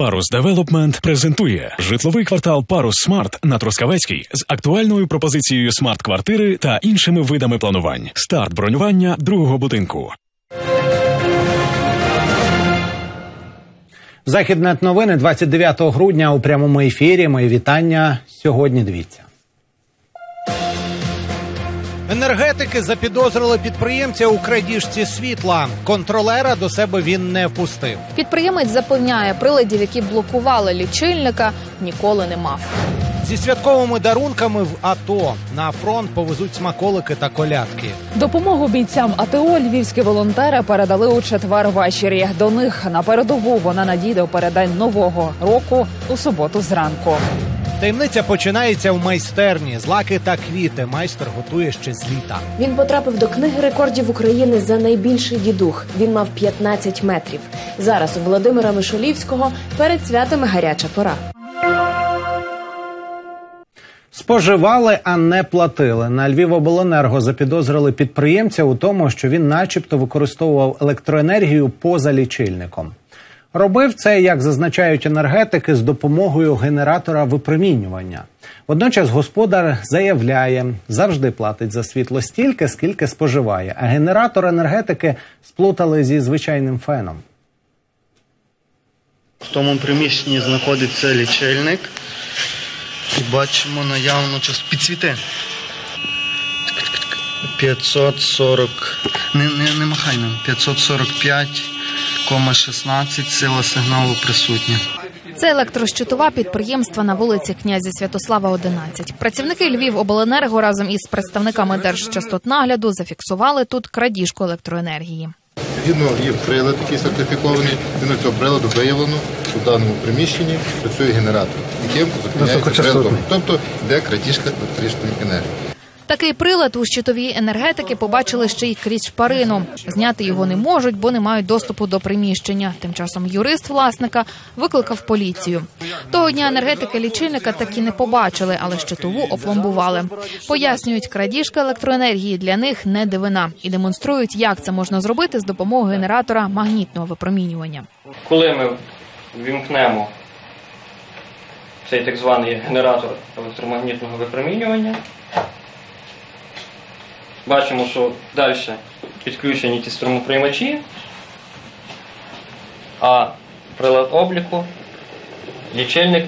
Парус Девелопмент презентує житловий квартал Парус Смарт на Трускавецькій з актуальною пропозицією смарт-квартири та іншими видами планувань. Старт бронювання другого будинку. ZAXID.NET новини 29 грудня у прямому ефірі. Мої вітання. Сьогодні дивіться. Енергетики запідозрили підприємця у крадіжці світла. Контролера до себе він не впустив. Підприємець запевняє, приладів, які блокували лічильника, ніколи не мав. Зі святковими дарунками в АТО. На фронт повезуть смаколики та колядки. Допомогу бійцям АТО львівські волонтери передали у четвер ввечері. До них на передову вона надійде у передень Нового року у суботу зранку. Таємниця починається в майстерні. Злаки та квіти майстер готує ще з літа. Він потрапив до Книги рекордів України за найбільший дідух. Він мав 15 метрів. Зараз у Володимира Мишолівського перед святами гаряча пора. Споживали, а не платили. На Львівобленерго запідозрили підприємця у тому, що він начебто використовував електроенергію поза лічильником. Робив це, як зазначають енергетики, з допомогою генератора випромінювання. Водночас господар заявляє, завжди платить за світло стільки, скільки споживає, а генератор енергетики сплутали зі звичайним феном. В тому приміщенні знаходиться лічильник. І бачимо наявно час підсвіти. 545,16 сила сигналу присутня. Це електрощитова підприємства на вулиці князя Святослава, 11. Працівники Львівобленерго разом із представниками Держчастотнагляду зафіксували тут крадіжку електроенергії. Згідно є прилад, який сертифікований, згідно цього приладу виявлено, що в даному приміщенні працює генератор, яким зупиняється приладом, тобто йде крадіжка електричної енергії. Такий прилад у щитовій енергетики побачили ще й крізь шпарину. Зняти його не можуть, бо не мають доступу до приміщення. Тим часом юрист власника викликав поліцію. Того дня енергетики лічильника так і не побачили, але щитову опломбували. Пояснюють, крадіжка електроенергії для них не дивина. І демонструють, як це можна зробити з допомогою генератора магнітного випромінювання. Коли ми ввімкнемо цей так званий генератор електромагнітного випромінювання, бачимо, що далі підключені ті струмоприймачі, а прилад обліку, лічильник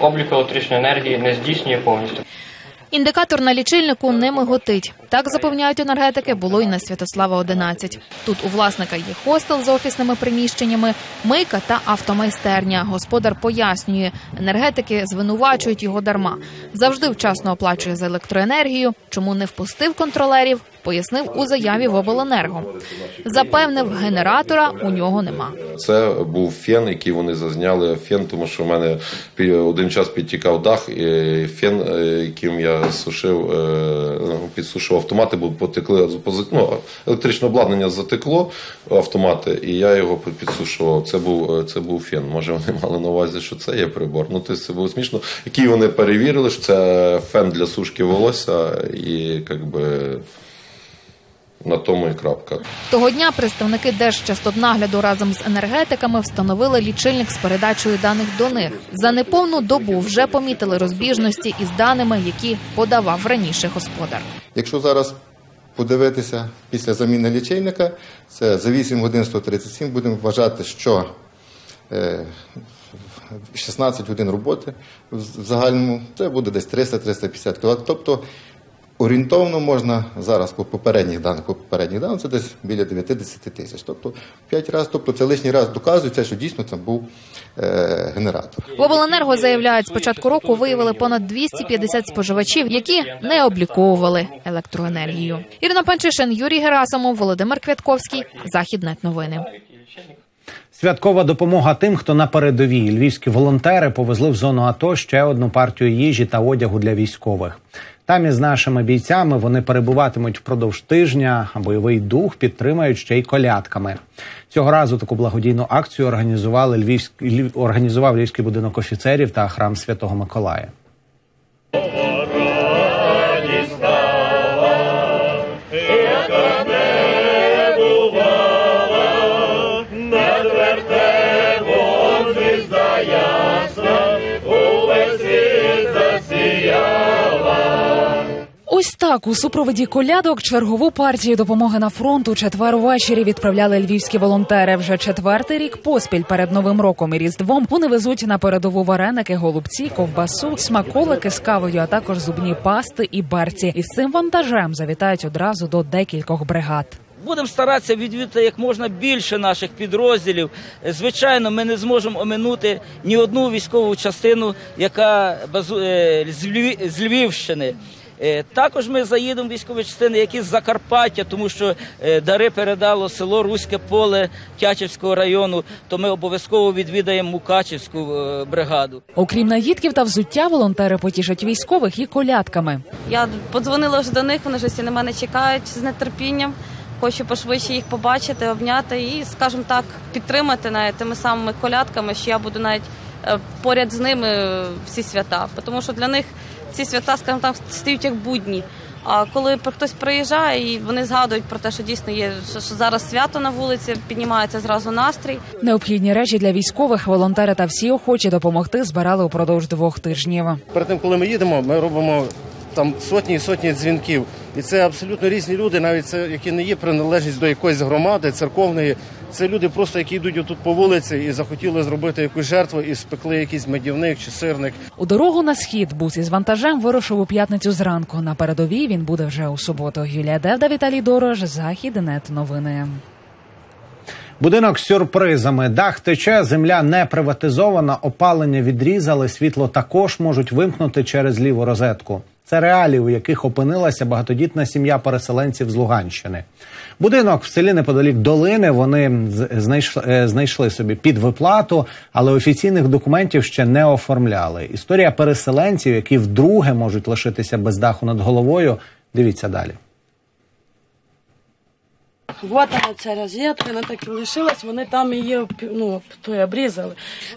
обліку електричної енергії не здійснює повністю. Індикатор на лічильнику не миготить. Так, запевняють енергетики, було і на Святослава, 11. Тут у власника є хостел з офісними приміщеннями, мийка та автомайстерня. Господар пояснює, енергетики звинувачують його дарма. Завжди вчасно оплачує за електроенергію. Чому не впустив контролерів, пояснив у заяві в обленерго. Запевнив, генератора у нього нема. Це був фен, який вони зазняли. Фен, тому що в мене один час підтікав дах, і фен, яким я сушив, підсушив автомати, бо потекли, електричне обладнання затекло автомати, і я його підсушував. Це був фен. Може, вони мали на увазі, що це є прибор. Ну, тобто це було смішно. Які вони перевірили, що це фен для сушки волосся і, на тому і крапка. Того дня представники Держчастотнагляду разом з енергетиками встановили лічильник з передачею даних до них. За неповну добу вже помітили розбіжності із даними, які подавав раніше господар. Якщо зараз подивитися після заміни лічильника, це за 8 годин 137 будемо вважати, що 16 годин роботи в загальному, це буде десь 300-350 кВт, тобто орієнтовно можна зараз по попередніх даних, це десь біля 9-10 тисяч. Тобто 5 разів, тобто це лишній раз доказується, що дійсно там був генератор. В обленерго заявляють, з початку року виявили понад 250 споживачів, які не обліковували електроенергію. Ірина Панчишин, Юрій Герасимов, Володимир Квятковський, ZAXID.NET новини. Святкова допомога тим, хто на передовій. Львівські волонтери повезли в зону АТО ще одну партію їжі та одягу для військових. Там із нашими бійцями вони перебуватимуть впродовж тижня, а бойовий дух підтримають ще й колядками. Цього разу таку благодійну акцію організував Львівський будинок офіцерів та храм Святого Миколая. Так, у супроводі колядок чергову партію допомоги на фронт у четвер увечері відправляли львівські волонтери. Вже четвертий рік поспіль перед Новим роком і Різдвом вони везуть на передову вареники, голубці, ковбасу, смаколики з кавою, а також зубні пасти і берці. Із цим вантажем завітають одразу до декількох бригад. Будемо старатися відвідати як можна більше наших підрозділів. Звичайно, ми не зможемо оминути ні одну військову частину, яка з Львівщини. Також ми заїдемо в військові частини, які з Закарпаття, тому що дари передало село Руське Поле Тячівського району, то ми обов'язково відвідаємо Мукачівську бригаду. Окрім наїдків та взуття, волонтери потішать військових і колядками. Я подзвонила вже до них, вони вже всі на мене чекають з нетерпінням. Хочу пошвидше їх побачити, обняти і, скажімо так, підтримати навіть тими самими колядками, що я буду навіть поряд з ними всі свята. Тому що для них ці свята, скажімо так, стають як будні. А коли хтось приїжджає і вони згадують про те, що дійсно є, що зараз свято на вулиці, піднімається зразу настрій. Необхідні речі для військових волонтери та всі охочі допомогти збирали упродовж 2 тижнів. Перед тим, коли ми їдемо, ми робимо там сотні і сотні дзвінків. І це абсолютно різні люди, навіть це, які не є приналежність до якоїсь громади, церковної. Це люди просто, які йдуть отут по вулиці і захотіли зробити якусь жертву і спекли якийсь медівник чи сирник. У дорогу на схід бус із вантажем вирушив у п'ятницю зранку. На передовій він буде вже у суботу. Юлія Девда, Віталій Дорож, ZAXID.NET новини. Будинок з сюрпризами. Дах тече, земля не приватизована, опалення відрізали, світло також можуть вимкнути через ліву розетку. Це реалії, у яких опинилася багатодітна сім'я переселенців з Луганщини. Будинок в селі неподалік Долини вони знайшли собі під виплату, але офіційних документів ще не оформляли. Історія переселенців, які вдруге можуть лишитися без даху над головою, дивіться далі. Вот вона ця розетка, вона так і лишилась, вони там її, обрізали.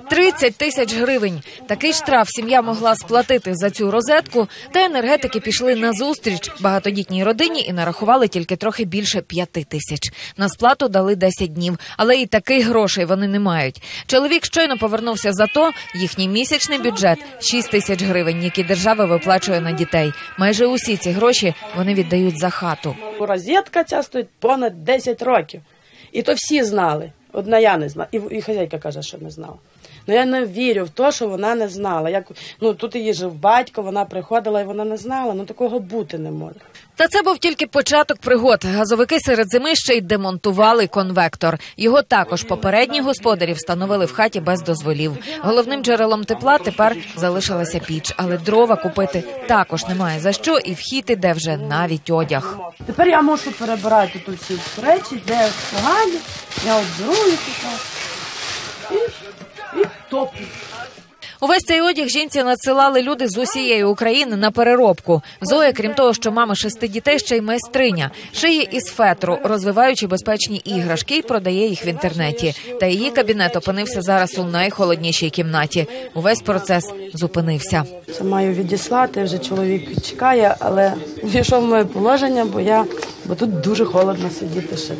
30 000 гривень. Такий штраф сім'я могла сплатити за цю розетку, та енергетики пішли назустріч багатодітній родині і нарахували тільки трохи більше 5 тисяч. На сплату дали 10 днів, але і таких грошей вони не мають. Чоловік щойно повернувся з АТО, їхній місячний бюджет – 6 000 гривень, які держава виплачує на дітей. Майже усі ці гроші вони віддають за хату. Розетка ця стоїть понад 10 років. І то всі знали. Одна я не знала. І хазяйка каже, що не знала. Ну я не вірю в те, що вона не знала. Тут її жив батько, вона приходила і вона не знала. Такого бути не може. Та це був тільки початок пригод. Газовики серед зими ще й демонтували конвектор. Його також попередні господарі встановили в хаті без дозволів. Головним джерелом тепла тепер залишилася піч. Але дрова купити також немає за що, і в хід іде вже навіть одяг. Тепер я можу перебирати тут всі речі, де погані, я обберу їх і топлю. Увесь цей одяг жінці надсилали люди з усієї України на переробку. Зоя, крім того, що мама 6 дітей, ще й майстриня. Шиє із фетру, розвиваючи безпечні іграшки, і продає їх в інтернеті. Та її кабінет опинився зараз у найхолоднішій кімнаті. Увесь процес зупинився. Це маю відіслати, вже чоловік чекає, але війшов в моє положення, бо тут дуже холодно сидіти ще.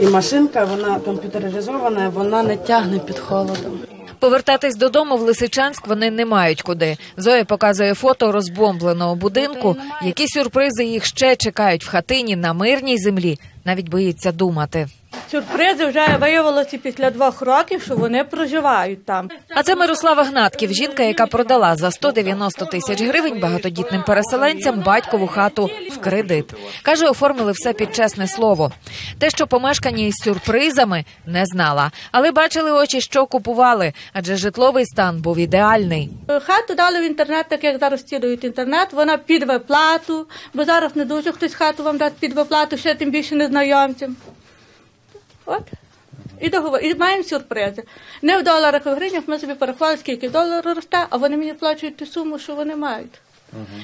І машинка, вона комп'ютеризована, вона не тягне під холодом. Повертатись додому в Лисичанськ вони не мають куди. Зоя показує фото розбомбленого будинку. Які сюрпризи їх ще чекають в хатині на мирній землі, навіть боїться думати. Сюрпризи вже виявилися після 2 років, що вони проживають там. А це Мирослава Гнатків, жінка, яка продала за 190 000 гривень багатодітним переселенцям батькову хату в кредит. Каже, оформили все під чесне слово. Те, що помешкання із сюрпризами, не знала. Але бачили очі, що купували, адже житловий стан був ідеальний. Хату дали в інтернет, так як зараз цілують інтернет, вона під виплату, бо зараз не дуже хтось хату вам дасть під виплату, ще тим більше незнайомцям. От, і маємо сюрпризи. Не в доларах, а в гривнях. Ми собі порахували, скільки доларів росте, а вони мені плачуть ту суму, що вони мають.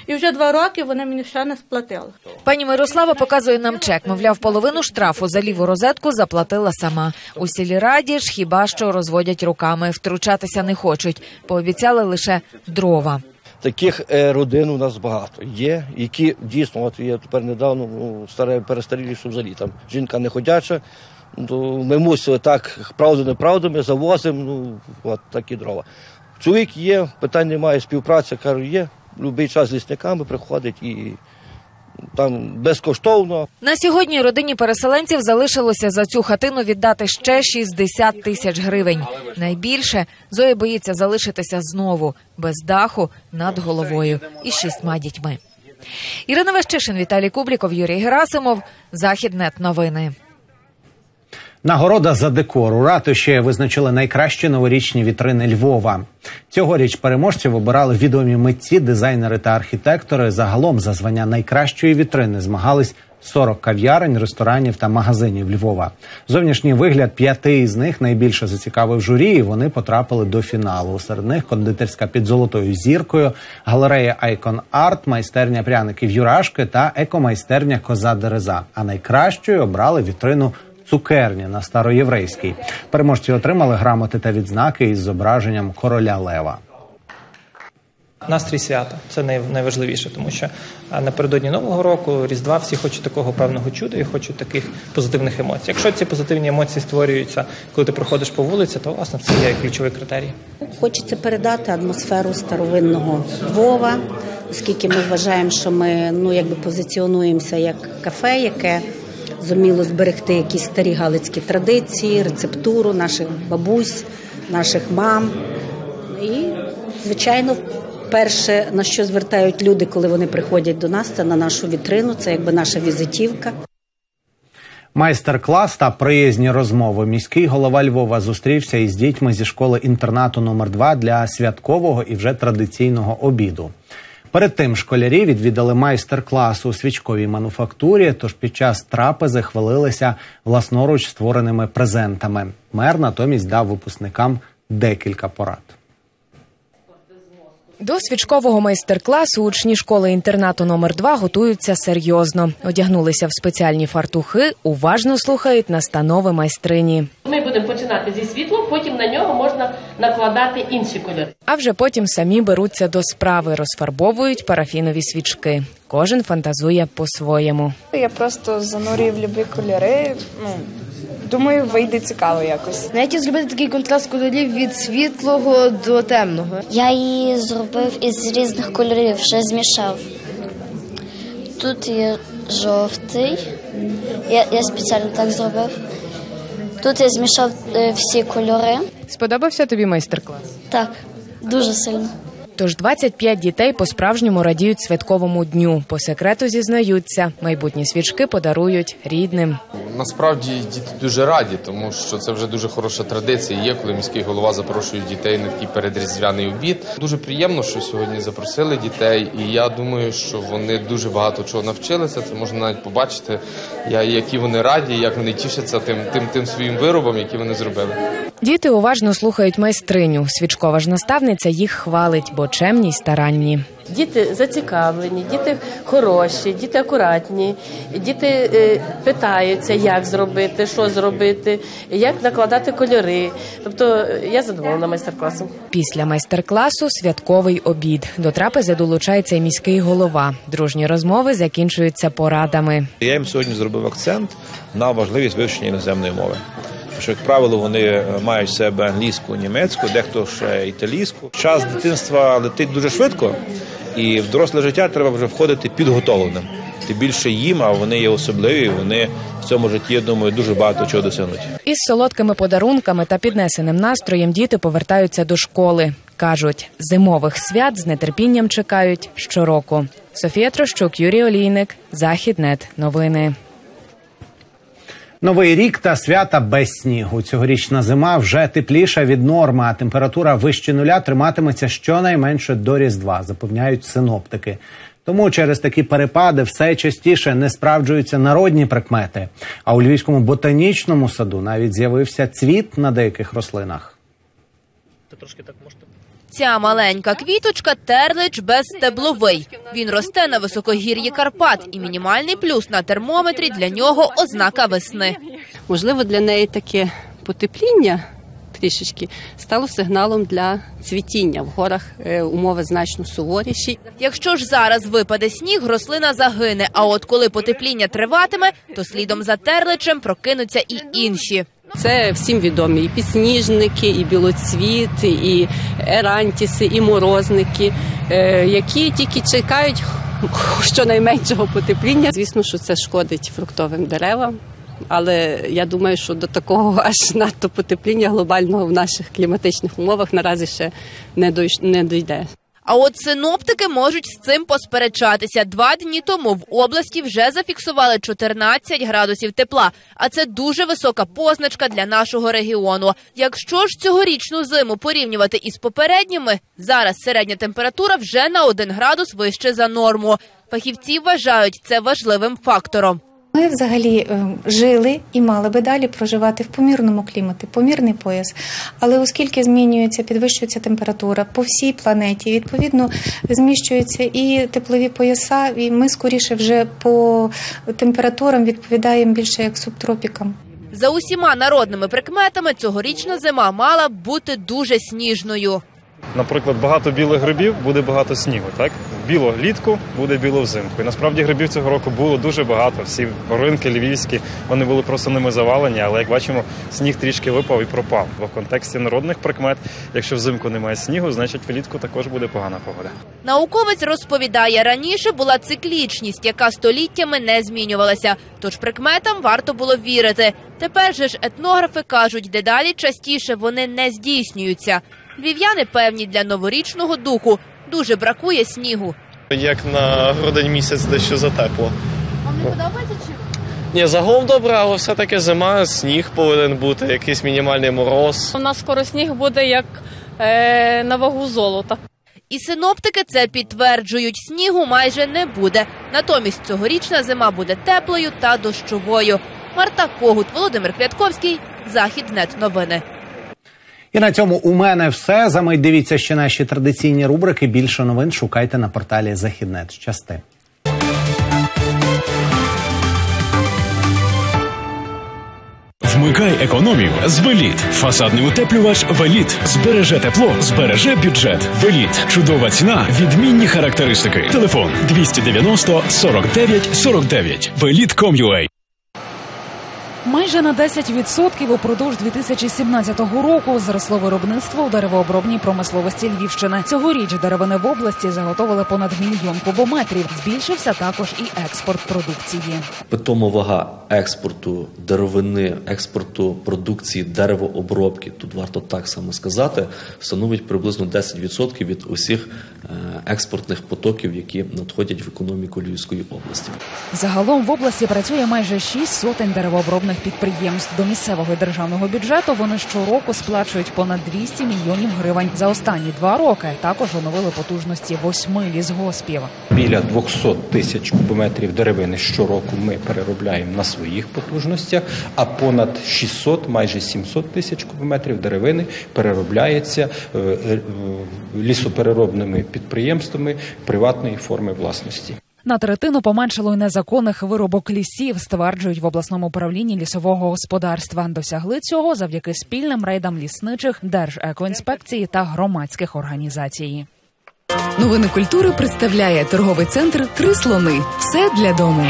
І вже 2 роки вони мені ще не сплатили. Пані Мирослава показує нам чек. Мовляв, половину штрафу за ліву розетку заплатила сама. У сільраді ж хіба що розводять руками. Втручатися не хочуть. Пообіцяли лише дрова. Таких родин у нас багато є, які дійсно, от я тепер недавно перестарілі, що взагалі там жінка неходяча. Ми мусили так, правду-неправду, ми завозимо, такі дрова. Чоловік є, питань немає, співпраця, кажу, є. Любий час з лісниками приходить і там безкоштовно. На сьогодні родині переселенців залишилося за цю хатину віддати ще 60 тисяч гривень. Найбільше Зоя боїться залишитися знову, без даху, над головою і 6 дітьми. Ірина Вещишин, Віталій Кубліков, Юрій Герасимов, Захід.нет новини. Нагорода за декор у ратуші визначили найкращі новорічні вітрини Львова. Цьогоріч переможців обирали відомі митці, дизайнери та архітектори. Загалом за звання найкращої вітрини змагались 40 кав'ярень, ресторанів та магазинів Львова. Зовнішній вигляд 5 із них найбільше зацікавив журі, і вони потрапили до фіналу. Серед них кондитерська під золотою зіркою, галерея «Айкон Арт», майстерня пряників «Юрашки» та екомайстерня «Коза Дереза». А найкращою обрали вітрину «Цукерня» на Староєврейській. Переможці отримали грамоти та відзнаки із зображенням короля Лева. Настрій свята – це найважливіше, тому що напередодні Нового року, Різдва, всі хочуть такого певного чуда і хочуть таких позитивних емоцій. Якщо ці позитивні емоції створюються, коли ти проходиш по вулиці, то, власне, це є ключовий критерій. Хочеться передати атмосферу старовинного Львова, оскільки ми вважаємо, що ми, якби позиціонуємося як кафе, яке зуміло зберегти якісь старі галицькі традиції, рецептуру наших бабусь, наших мам. І, звичайно, перше, на що звертають люди, коли вони приходять до нас, це на нашу вітрину, це якби наша візитівка. Майстер-клас та приязні розмови. Міський голова Львова зустрівся із дітьми зі школи-інтернату номер 2 для святкового і вже традиційного обіду. Перед тим школярі відвідали майстер-клас у свічковій мануфактурі, тож під час трапези хвалилися власноруч створеними презентами. Мер натомість дав випускникам декілька порад. До свічкового майстер-класу учні школи-інтернату номер 2 готуються серйозно. Одягнулися в спеціальні фартухи, уважно слухають настанови майстрині. Ми будемо починати зі світла, потім на нього можна накладати інші кольори. А вже потім самі беруться до справи, розфарбовують парафінові свічки. Кожен фантазує по-своєму. Я просто занурюю в любі кольори. Думаю, вийде цікаво якось. Навіть зробити такий контраст кольорів від світлого до темного. Я її зробив із різних кольорів, ще змішав. Тут є жовтий, я спеціально так зробив. Тут я змішав всі кольори. Сподобався тобі майстер-клас? Так, дуже сильно. Тож 25 дітей по-справжньому радіють святковому дню. По секрету зізнаються, майбутні свічки подарують рідним. Насправді діти дуже раді, тому що це вже дуже хороша традиція є, коли міський голова запрошує дітей на такий передріздвяний обід. Дуже приємно, що сьогодні запросили дітей, і я думаю, що вони дуже багато чого навчилися. Це можна навіть побачити, які вони раді, як вони тішаться тим своїм виробом, які вони зробили. Діти уважно слухають майстриню. Свічкова ж наставниця їх хвалить, бо чемні й старанні. Діти зацікавлені, діти хороші, діти акуратні, діти питаються, як зробити, що зробити, як накладати кольори. Тобто я задоволена майстер-класом. Після майстер-класу святковий обід. До трапези долучається і міський голова. Дружні розмови закінчуються порадами. Я їм сьогодні зробив акцент на важливість вивчення іноземної мови. Що, як правило, вони мають в себе англійську, німецьку, дехто ще італійську. Час дитинства летить дуже швидко, і в доросле життя треба вже входити підготовленим. Тим більше їм, а вони є особливі, вони в цьому житті, я думаю, дуже багато чого досягнуть. Із солодкими подарунками та піднесеним настроєм діти повертаються до школи. Кажуть, зимових свят з нетерпінням чекають щороку. Софія Трощук, Юрій Олійник, Захід.нет новини. Новий рік та свята без снігу. Цьогорічна зима вже тепліша від норми, а температура вище нуля триматиметься щонайменше до Різдва, запевняють синоптики. Тому через такі перепади все частіше не справджуються народні прикмети. А у Львівському ботанічному саду навіть з'явився цвіт на деяких рослинах. Ця маленька квіточка – терлич безстебловий. Він росте на високогір'ї Карпат, і мінімальний плюс на термометрі для нього – ознака весни. Можливо, для неї таке потепління трішечки стало сигналом для цвітіння. В горах умови значно суворіші. Якщо ж зараз випаде сніг, рослина загине, а от коли потепління триватиме, то слідом за терличем прокинуться і інші. Це всім відомі і підсніжники, і білоцвіти, і ерантіси, і морозники, які тільки чекають щонайменшого потепління. Звісно, що це шкодить фруктовим деревам, але я думаю, що до такого аж надто потепління глобального в наших кліматичних умовах наразі ще не дійде. А от синоптики можуть з цим посперечатися. 2 дні тому в області вже зафіксували 14 градусів тепла. А це дуже висока позначка для нашого регіону. Якщо ж цьогорічну зиму порівнювати із попередніми, зараз середня температура вже на 1 градус вище за норму. Фахівці вважають це важливим фактором. Ми взагалі жили і мали би далі проживати в помірному кліматі, помірний пояс. Але оскільки змінюється, підвищується температура по всій планеті, відповідно зміщуються і теплові пояса, і ми скоріше вже по температурам відповідаємо більше як субтропікам. За усіма народними прикметами цьогорічна зима мала б бути дуже сніжною. Наприклад, багато білих грибів, буде багато снігу, так? Біло влітку, буде біло взимку. І насправді грибів цього року було дуже багато. Всі ринки львівські, вони були просто ними завалені, але, як бачимо, сніг трішки випав і пропав. Бо в контексті народних прикмет, якщо взимку немає снігу, значить влітку також буде погана погода. Науковець розповідає, раніше була циклічність, яка століттями не змінювалася. Тож прикметам варто було вірити. Тепер же ж етнографи кажуть, дедалі частіше вони не здійснюються. Львів'яни певні, для новорічного духу дуже бракує снігу. Як на грудень місяць дещо затепло. Вам не подобається чи? Ні, загалом добре, але все-таки зима, сніг повинен бути, якийсь мінімальний мороз. У нас скоро сніг буде як на вагу золота. І синоптики це підтверджують, снігу майже не буде. Натомість цьогорічна зима буде теплою та дощовою. Марта Когут, Володимир Квятковський, ZAXID.NET новини. І на цьому у мене все. За мить дивіться ще наші традиційні рубрики. Більше новин шукайте на порталі ZAXID.NET. Щасти. Вмикай економію з Веліт. Фасадний утеплювач Веліт. Збереже тепло, збереже бюджет. Веліт. Чудова ціна, відмінні характеристики. Телефон 290 49 49. Веліт.com.ua. Майже на 10% упродовж 2017 року зросло виробництво у деревообробній промисловості Львівщини. Цьогоріч деревини в області заготовили понад 1 мільйон кубометрів. Збільшився також і експорт продукції. Питома вага експорту деревини, експорту продукції деревообробки, тут варто так само сказати, становить приблизно 10% від усіх експортних потоків, які надходять в економіку Львівської області. Загалом в області працює майже 600 деревообробних підприємств. До місцевого державного бюджету вони щороку сплачують понад 200 мільйонів гривень. За останні 2 роки також оновили потужності 8 лісгоспів. Біля 200 тисяч кубометрів деревини щороку ми переробляємо на своїх потужностях, а понад 600, майже 700 тисяч кубометрів деревини переробляється лісопереробними підприємствами приватної форми власності. На третину поменшало й незаконних вирубок лісів, стверджують в обласному управлінні лісового господарства. Досягли цього завдяки спільним рейдам лісничих, Держекоінспекції та громадських організацій. Новини культури представляє торговий центр «Три слони». Все для дому.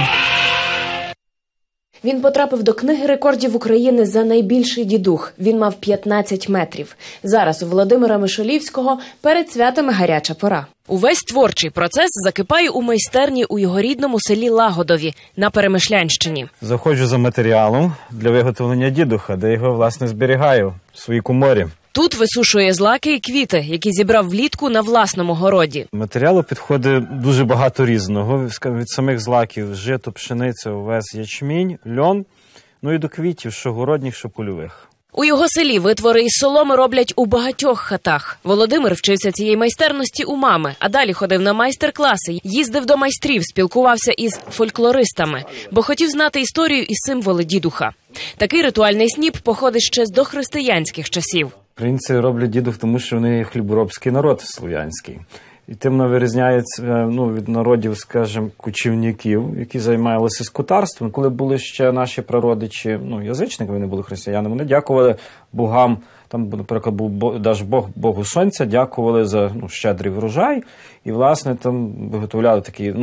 Він потрапив до Книги рекордів України за найбільший дідух. Він мав 15 метрів. Зараз у Володимира Мишолівського перед святами гаряча пора. Увесь творчий процес закипає у майстерні у його рідному селі Лагодові на Перемишлянщині. Заходжу за матеріалом для виготовлення дідуха, де його, власне, зберігаю в своїй коморі. Тут висушує злаки і квіти, які зібрав влітку на власному городі. Матеріалу підходить дуже багато різного. Від самих злаків – жито, пшениця, овес, ячмінь, льон, ну і до квітів, що городніх, що польових. У його селі витвори із соломи роблять у багатьох хатах. Володимир вчився цієї майстерності у мами, а далі ходив на майстер-класи, їздив до майстрів, спілкувався із фольклористами, бо хотів знати історію і символи дідуха. Такий ритуальний сніп походить ще з дохристиянських часів. Українці роблять дідух, тому що вони хліборобський народ слов'янський. І тим вона вирізняється від народів, скажімо, кочівників, які займалися скотарством. Коли були ще наші прародичі, язичники, вони були християни, вони дякували богам, там, наприклад, був богу сонця, дякували за щедрий врожай. І, власне, там виготовляли такий,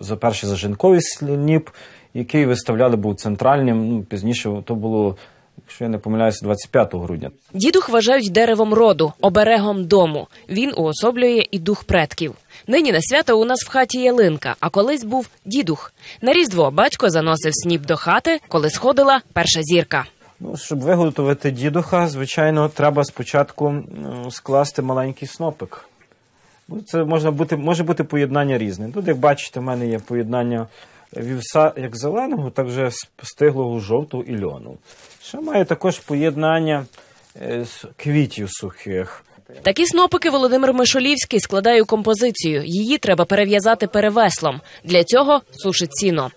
за перший зажинковий сніп, який виставляли був центральним, пізніше то було якщо я не помиляюся, 25 грудня. Дідух вважають деревом роду, оберегом дому. Він уособлює і дух предків. Нині на свято у нас в хаті ялинка, а колись був дідух. На Різдво батько заносив сніп до хати, коли сходила перша зірка. Ну, щоб виготовити дідуха, звичайно, треба спочатку скласти маленький снопик. Це може бути поєднання різне. Тут, як бачите, в мене є поєднання вівса як зеленого, так же стиглого жовтого і льону. Ще маю також поєднання з квітів сухих. Такі снопики Володимир Мишолівський складає у композицію. Її треба перев'язати перевеслом. Для цього сушить сіно.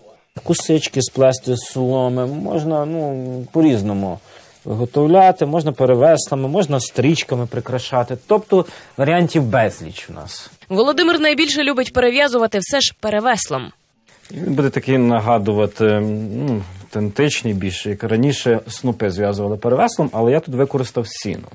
Кусички сплести з соломи, можна по-різному виготовляти, можна перевеслами, можна стрічками прикрашати. Тобто варіантів безліч у нас. Володимир найбільше любить перев'язувати все ж перевеслом. Він буде такий нагадувати автентичний більше. Як раніше снопи зв'язували перевеслом, але я тут використав сіно,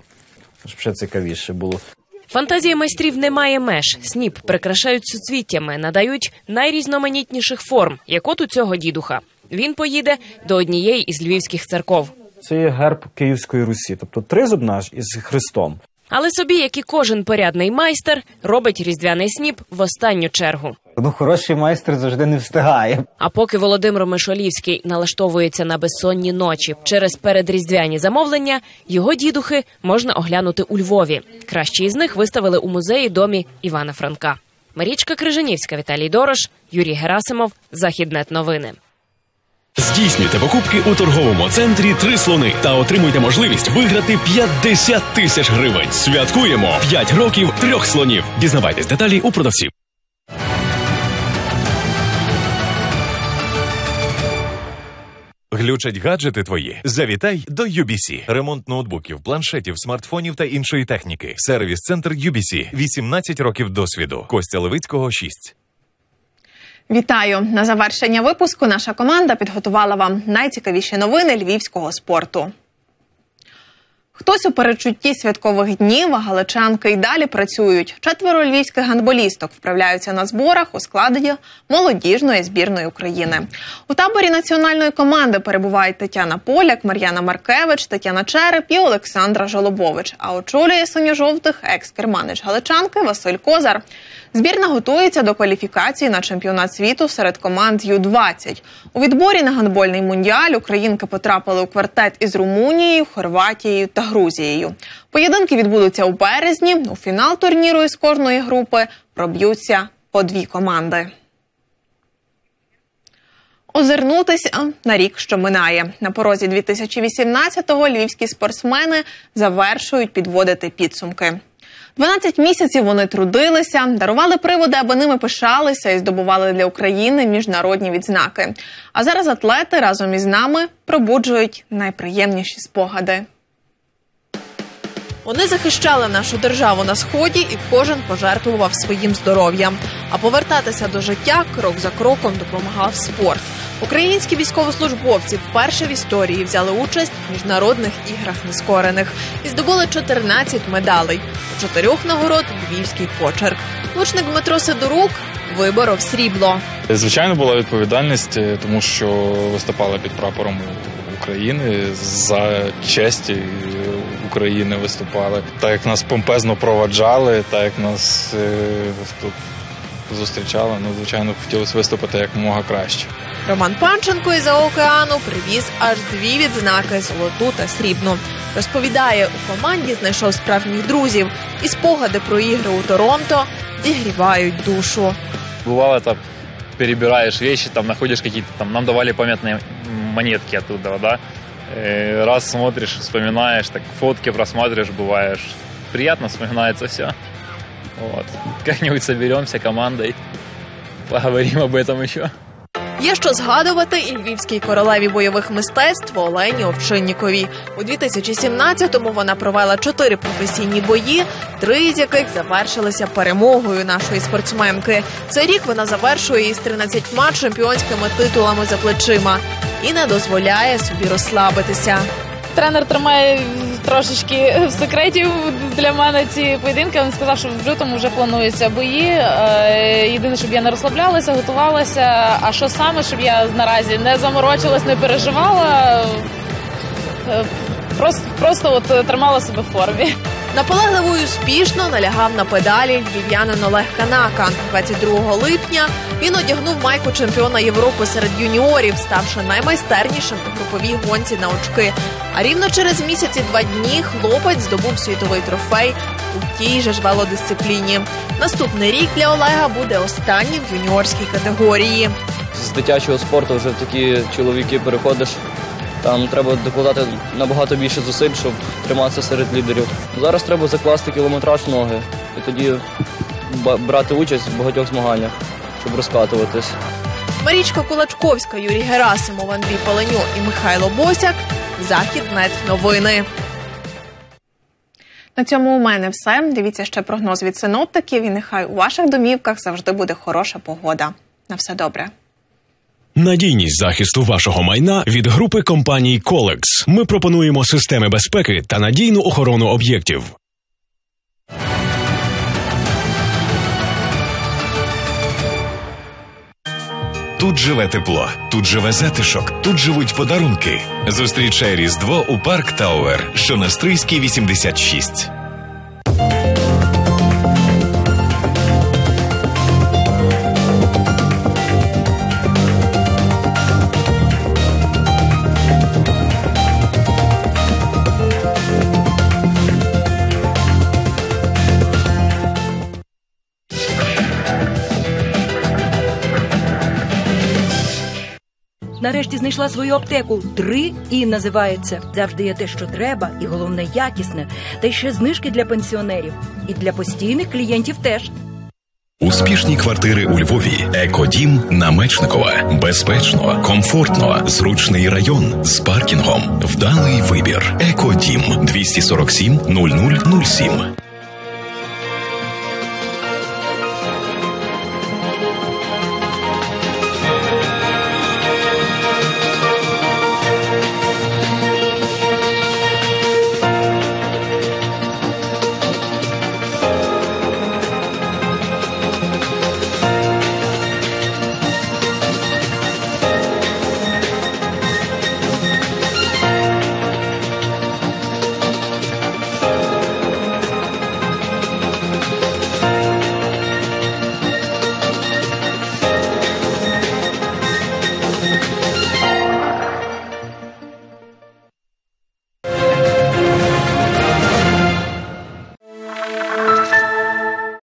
щоб ще цікавіше було. Фантазія майстрів не має меж. Сніп прикрашають суцвіттями, надають найрізноманітніших форм, як от у цього дідуха. Він поїде до однієї із львівських церков. Це є герб Київської Русі, тобто тризуб наш із хрестом. Але собі, як і кожен порядний майстер, робить різдвяний сніп в останню чергу. Хороший майстер завжди не встигає. А поки Володимир Мишолівський налаштовується на безсонні ночі через передріздвяні замовлення, його дідухи можна оглянути у Львові. Кращі із них виставили у музеї-домі Івана Франка. Марічка Крижанівська, Віталій Дорож, Юрій Герасимов, ZAXID.NET новини. Здійснюйте покупки у торговому центрі «Три слони» та отримуйте можливість виграти 50 тисяч гривень. Святкуємо 5 років трьох слонів. Дізнавайтесь деталі у продавців. Глючать гаджети твої? Завітай до UBC. Ремонт ноутбуків, планшетів, смартфонів та іншої техніки. Сервіс-центр UBC. 18 років досвіду. Костя Левицького, 6. Вітаю! На завершення випуску наша команда підготувала вам найцікавіші новини львівського спорту. Хтось у передчутті святкових днів, а галичанки й далі працюють. 4 львівських гандболісток вправляються на зборах у складі молодіжної збірної України. У таборі національної команди перебувають Тетяна Поляк, Мар'яна Маркевич, Тетяна Череп і Олександра Жолобович. А очолює синьо-жовтих екс-керманич галичанки Василь Козар. Збірна готується до кваліфікації на чемпіонат світу серед команд Ю-20. У відборі на гандбольний мундіаль українки потрапили у квартет із Румунією, Хорватією та Грузією. Поєдинки відбудуться у березні. У фінал турніру із кожної групи проб'ються по 2 команди. Озирнутися на рік, що минає. На порозі 2018-го львівські спортсмени завершують підводити підсумки. 12 місяців вони трудилися, дарували приводи, аби ними пишалися і здобували для України міжнародні відзнаки. А зараз атлети разом із нами пробуджують найприємніші спогади. Вони захищали нашу державу на Сході і кожен пожертвував своїм здоров'ям. А повертатися до життя крок за кроком допомагав спорт. Українські військовослужбовці вперше в історії взяли участь в міжнародних іграх нескорених і здобули 14 медалей. У 4 нагород львівський почерк. Лучник Дмитро Сидорук виборов срібло. Звичайно, була відповідальність, тому що виступали під прапором України, за честь України виступали. Так як нас помпезно проводжали, так як нас тут зустрічали, звичайно, хотілося виступити якомога краще. Роман Панченко із-за океану привіз аж 2 відзнаки – золоту та срібну. Розповідає, у команді знайшов справжніх друзів, і спогади про ігри у Торонто зігрівають душу. Бувало так, перебираєш речі, там знаходиш якісь, там нам давали пам'ятні монетки оттуда, да? Раз смотришь, вспоминаешь, так фотки просматриваешь, бываешь. Приятно вспоминается все. Вот. Как-нибудь соберемся командой, поговорим об этом еще. Є що згадувати і львівській королеві бойових мистецтв Олені Овчинніковій. У 2017-му вона провела 4 професійні бої, 3 з яких завершилися перемогою нашої спортсменки. Цей рік вона завершує із 13-ма чемпіонськими титулами за плечима і не дозволяє собі розслабитися. Тренер тримає трошечки в секреті для мене ці поєдинки. Він сказав, що в лютому вже плануються бої. Єдине, щоб я не розслаблялася, готувалася. А що саме, щоб я наразі не заморочилась, не переживала. Просто от тримала себе в формі. Наполегливо і успішно налягав на педалі львів'янин Олег Канака. 22 липня він одягнув майку чемпіона Європи серед юніорів, ставши наймайстернішим у груповій гонці на очки. А рівно через місяць і 2 дні хлопець здобув світовий трофей у тій же ж велодисципліні. Наступний рік для Олега буде останній в юніорській категорії. З дитячого спорту вже в такі чоловіки переходиш. Там треба докладати набагато більше зусиль, щоб триматися серед лідерів. Зараз треба закласти кілометраж в ноги і тоді брати участь в багатьох змаганнях, щоб розкатуватись. Марічка Кулачковська, Юрій Герасимов, Андрій Паленю і Михайло Босяк. Захід.нет новини. На цьому у мене все. Дивіться ще прогноз від синоптиків і нехай у ваших домівках завжди буде хороша погода. На все добре. Надійність захисту вашого майна від групи компаній «Колекс». Ми пропонуємо системи безпеки та надійну охорону об'єктів. Тут живе тепло, тут живе затишок, тут живуть подарунки. Зустрічай Різдво у парк Тауер, що на Стрийській, 86. Нарешті знайшла свою аптеку. 3 і називається. Завжди є те, що треба, і головне якісне. Та й ще знижки для пенсіонерів. І для постійних клієнтів теж. Успішні квартири у Львові. Екодім на Мечникова. Безпечно, комфортно, зручний район з паркінгом. Вдалий вибір. Екодім 247 0007.